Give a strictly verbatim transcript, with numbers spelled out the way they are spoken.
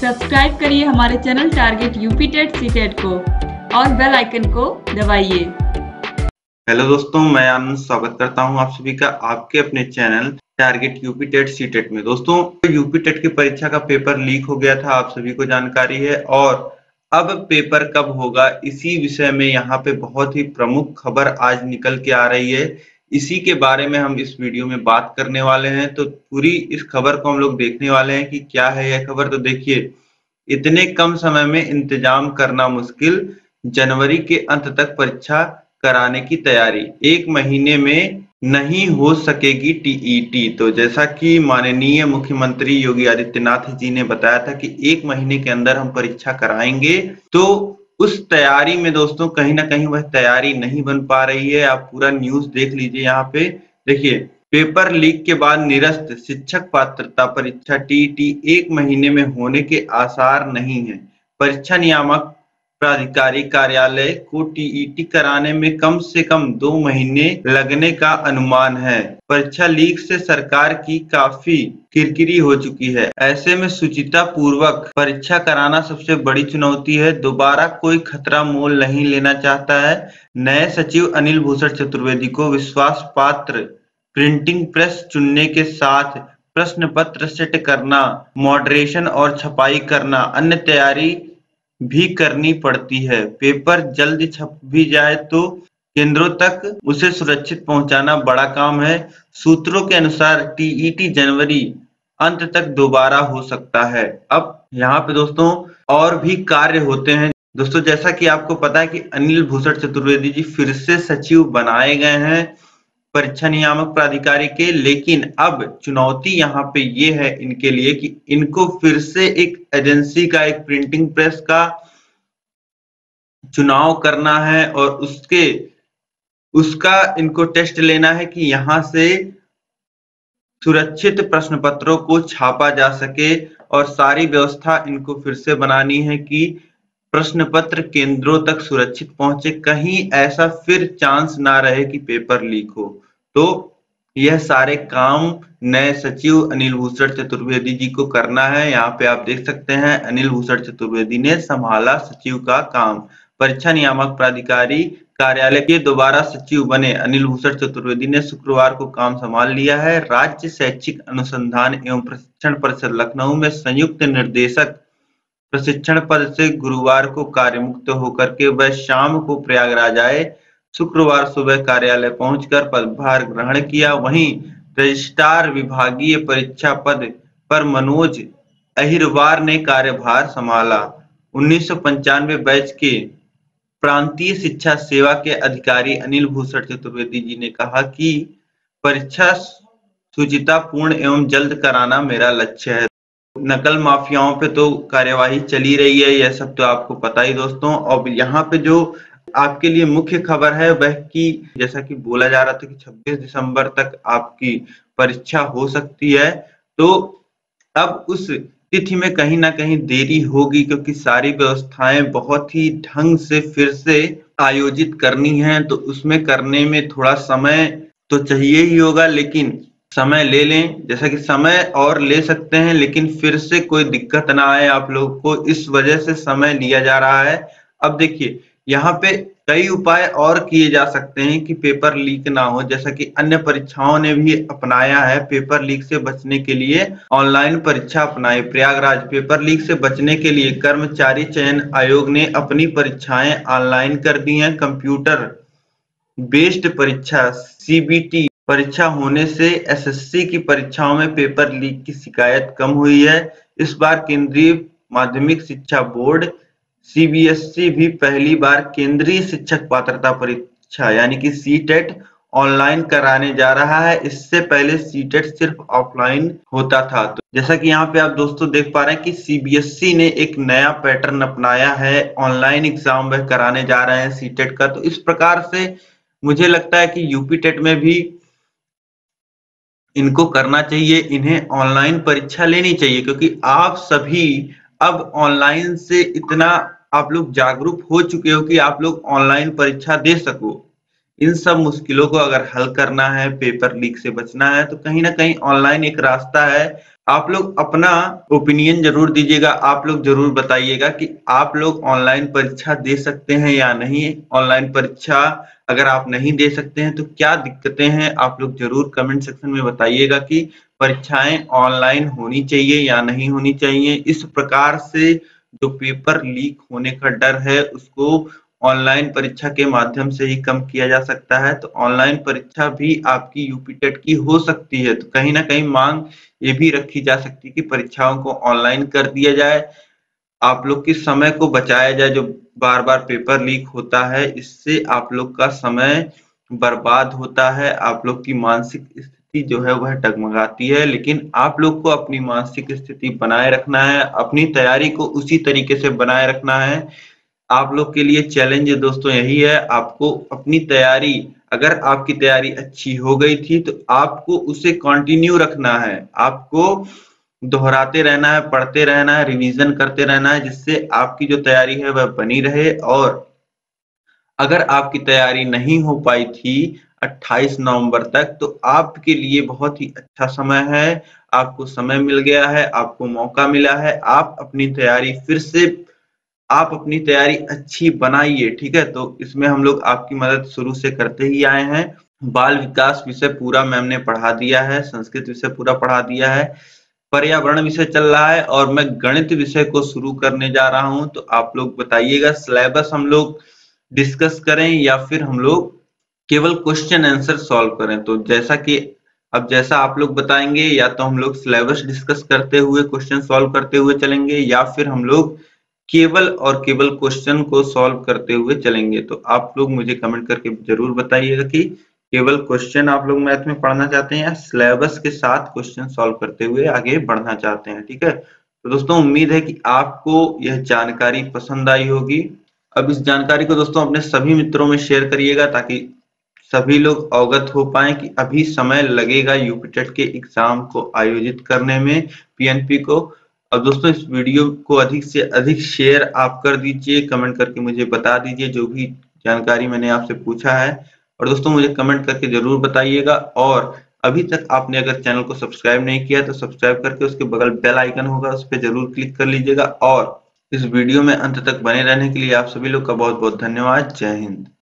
Subscribe करिए हमारे channel target UPTET CTET को और बेल आइकन को दबाइए। हेलो दोस्तों, मैं आनंद स्वागत करता हूं आप सभी का आपके अपने चैनल टारगेट यूपीटेट सीटेट में। दोस्तों, यूपीटेट की परीक्षा का पेपर लीक हो गया था, आप सभी को जानकारी है, और अब पेपर कब होगा इसी विषय में यहाँ पे बहुत ही प्रमुख खबर आज निकल के आ रही है। इसी के बारे में हम इस वीडियो में बात करने वाले हैं। तो पूरी इस खबर को हम लोग देखने वाले हैं कि क्या है यह खबर। तो देखिए, इतने कम समय में इंतजाम करना मुश्किल, जनवरी के अंत तक परीक्षा कराने की तैयारी, एक महीने में नहीं हो सकेगी टीईटी। तो जैसा कि माननीय मुख्यमंत्री योगी आदित्यनाथ जी ने बताया था कि एक महीने के अंदर हम परीक्षा कराएंगे, तो उस तैयारी में दोस्तों कहीं ना कहीं वह तैयारी नहीं बन पा रही है। आप पूरा न्यूज़ देख लीजिए। यहाँ पे देखिए, पेपर लीक के बाद निरस्त शिक्षक पात्रता परीक्षा टीईटी एक महीने में होने के आसार नहीं है। परीक्षा नियामक प्राधिकारी कार्यालय को टीईटी कराने में कम से कम दो महीने लगने का अनुमान है। परीक्षा लीक से सरकार की काफी किरकिरी हो चुकी है, ऐसे में सुचिता पूर्वक परीक्षा कराना सबसे बड़ी चुनौती है। दोबारा कोई खतरा मोल नहीं लेना चाहता है। नए सचिव अनिल भूषण चतुर्वेदी को विश्वास पात्र प्रिंटिंग प्रेस चुनने के साथ प्रश्न पत्र सेट करना, मॉडरेशन और छपाई करना, अन्य तैयारी भी करनी पड़ती है। पेपर जल्दी छप भी जाए तो केंद्रों तक उसे सुरक्षित पहुंचाना बड़ा काम है। सूत्रों के अनुसार टीईटी जनवरी अंत तक दोबारा हो सकता है। अब यहाँ पे दोस्तों और भी कार्य होते हैं। दोस्तों, जैसा कि आपको पता है कि अनिल भूषण चतुर्वेदी जी फिर से सचिव बनाए गए हैं परीक्षा नियामक प्राधिकारी के, लेकिन अब चुनौती यहाँ पे ये है इनके लिए कि इनको फिर से एक एजेंसी का, एक प्रिंटिंग प्रेस का चुनाव करना है और उसके उसका इनको टेस्ट लेना है कि यहाँ से सुरक्षित प्रश्न पत्रों को छापा जा सके। और सारी व्यवस्था इनको फिर से बनानी है कि प्रश्न पत्र केंद्रों तक सुरक्षित पहुंचे, कहीं ऐसा फिर चांस ना रहे कि पेपर लीक हो। तो यह सारे काम नए सचिव अनिल भूषण चतुर्वेदी जी को करना है। यहाँ पे आप देख सकते हैं, अनिल भूषण चतुर्वेदी ने संभाला सचिव का काम। परीक्षा नियामक प्राधिकारी कार्यालय के दोबारा सचिव बने अनिल भूषण चतुर्वेदी ने शुक्रवार को काम संभाल लिया है। राज्य शैक्षिक अनुसंधान एवं प्रशिक्षण परिषद लखनऊ में संयुक्त निर्देशक प्रशिक्षण पद से गुरुवार को कार्यमुक्त होकर के वह शाम को प्रयागराज आए। शुक्रवार सुबह कार्यालय पहुंचकर पदभार ग्रहण किया। वहीं रजिस्ट्रार विभागीय परीक्षा पद पर मनोज अहिरवार ने कार्यभार संभाला। उन्नीस सौ पंचानवे बैच के प्रांतीय शिक्षा सेवा के अधिकारी अनिल भूषण चतुर्वेदी जी ने कहा कि परीक्षा सुचितापूर्ण एवं जल्द कराना मेरा लक्ष्य है। नकल माफियाओं पे तो कार्यवाही चली रही है, यह सब तो आपको पता ही दोस्तों। और यहाँ पे जो आपके लिए मुख्य खबर है वह कि जैसा कि बोला जा रहा था कि छब्बीस दिसंबर तक आपकी परीक्षा हो सकती है, तो अब उस तिथि में कहीं ना कहीं देरी होगी क्योंकि सारी व्यवस्थाएं बहुत ही ढंग से फिर से आयोजित करनी है। तो उसमें करने में थोड़ा समय तो चाहिए ही होगा, लेकिन समय ले लें, जैसा कि समय और ले सकते हैं, लेकिन फिर से कोई दिक्कत ना आए आप लोग को, इस वजह से समय लिया जा रहा है। अब देखिए, यहाँ पे कई उपाय और किए जा सकते हैं कि पेपर लीक ना हो, जैसा कि अन्य परीक्षाओं ने भी अपनाया है। पेपर लीक से बचने के लिए ऑनलाइन परीक्षा अपनाई। प्रयागराज पेपर लीक से बचने के लिए कर्मचारी चयन आयोग ने अपनी परीक्षाएं ऑनलाइन कर दी हैं। कंप्यूटर बेस्ड परीक्षा सीबीएसई परीक्षा होने से एसएससी की परीक्षाओं में पेपर लीक की शिकायत कम हुई है। इस बार केंद्रीय माध्यमिक शिक्षा बोर्ड सीबीएसई भी पहली बार केंद्रीय शिक्षक पात्रता परीक्षा यानी कि सीटेट ऑनलाइन कराने जा रहा है। इससे पहले सीटेट सिर्फ ऑफलाइन होता था। तो जैसा कि यहाँ पे आप दोस्तों देख पा रहे हैं कि सीबीएसई ने एक नया पैटर्न अपनाया है, ऑनलाइन एग्जाम वह कराने जा रहे हैं सीटेट का। तो इस प्रकार से मुझे लगता है कि यूपीटेट में भी इनको करना चाहिए, इन्हें ऑनलाइन परीक्षा लेनी चाहिए, क्योंकि आप सभी अब ऑनलाइन से इतना आप लोग जागरूक हो चुके हो कि आप लोग ऑनलाइन परीक्षा दे सको। इन सब मुश्किलों को अगर हल करना है, पेपर लीक से बचना है, तो कहीं ना कहीं ऑनलाइन एक रास्ता है। आप लोग अपना ओपिनियन जरूर दीजिएगा, आप लोग जरूर बताइएगा कि आप लोग ऑनलाइन परीक्षा दे सकते हैं या नहीं। ऑनलाइन परीक्षा अगर आप नहीं दे सकते हैं तो क्या दिक्कतें हैं, आप लोग जरूर कमेंट सेक्शन में बताइएगा कि परीक्षाएं ऑनलाइन होनी चाहिए या नहीं होनी चाहिए। इस प्रकार से जो पेपर लीक होने का डर है उसको ऑनलाइन परीक्षा के माध्यम से ही कम किया जा सकता है। तो ऑनलाइन परीक्षा भी आपकी यूपीटेट की हो सकती है, तो कहीं ना कहीं मांग ये भी रखी जा सकती है कि परीक्षाओं को ऑनलाइन कर दिया जाए, आप लोग के समय को बचाया जाए। जो बार बार पेपर लीक होता है इससे आप लोग का समय बर्बाद होता है, आप लोग की मानसिक स्थिति जो है वह डगमगाती है। लेकिन आप लोग को अपनी मानसिक स्थिति बनाए रखना है, अपनी तैयारी को उसी तरीके से बनाए रखना है। आप लोग के लिए चैलेंज दोस्तों यही है, आपको अपनी तैयारी, अगर आपकी तैयारी अच्छी हो गई थी तो आपको उसे कंटिन्यू रखना है, आपको दोहराते रहना है, पढ़ते रहना है, रिवीजन करते रहना है, जिससे आपकी जो तैयारी है वह बनी रहे। और अगर आपकी तैयारी नहीं हो पाई थी अट्ठाईस नवंबर तक तो आपके लिए बहुत ही अच्छा समय है, आपको समय मिल गया है, आपको मौका मिला है, आप अपनी तैयारी फिर से आप अपनी तैयारी अच्छी बनाइए, ठीक है। तो इसमें हम लोग आपकी मदद शुरू से करते ही आए हैं। बाल विकास विषय पूरा मैम ने पढ़ा दिया है, संस्कृत विषय पूरा पढ़ा दिया है, पर्यावरण विषय चल रहा है और मैं गणित विषय को शुरू करने जा रहा हूं। तो आप लोग बताइएगा सिलेबस हम लोग डिस्कस करें या फिर हम लोग केवल क्वेश्चन आंसर सॉल्व करें। तो जैसा कि अब जैसा आप लोग बताएंगे, या तो हम लोग सिलेबस डिस्कस करते हुए क्वेश्चन सॉल्व करते हुए चलेंगे या फिर हम लोग केवल और केवल क्वेश्चन को सॉल्व करते हुए चलेंगे। तो आप लोग मुझे कमेंट करके जरूर बताइएगा कि केवल क्वेश्चन आप लोग मैथ में पढ़ना चाहते हैं या सिलेबस के साथ क्वेश्चन सॉल्व करते हुए आगे बढ़ना चाहते हैं, ठीक है। तो दोस्तों उम्मीद है कि आपको यह जानकारी पसंद आई होगी। अब इस जानकारी को दोस्तों अपने सभी मित्रों में शेयर करिएगा ताकि सभी लोग अवगत हो पाए कि अभी समय लगेगा यूपीटेट के एग्जाम को आयोजित करने में, पीएनपी को। अब दोस्तों इस वीडियो को अधिक से अधिक शेयर आप कर दीजिए, कमेंट करके मुझे बता दीजिए जो भी जानकारी मैंने आपसे पूछा है। और दोस्तों मुझे कमेंट करके जरूर बताइएगा, और अभी तक आपने अगर चैनल को सब्सक्राइब नहीं किया तो सब्सक्राइब करके उसके बगल बेल आइकन होगा उस पर जरूर क्लिक कर लीजिएगा। और इस वीडियो में अंत तक बने रहने के लिए आप सभी लोग का बहुत बहुत धन्यवाद। जय हिंद।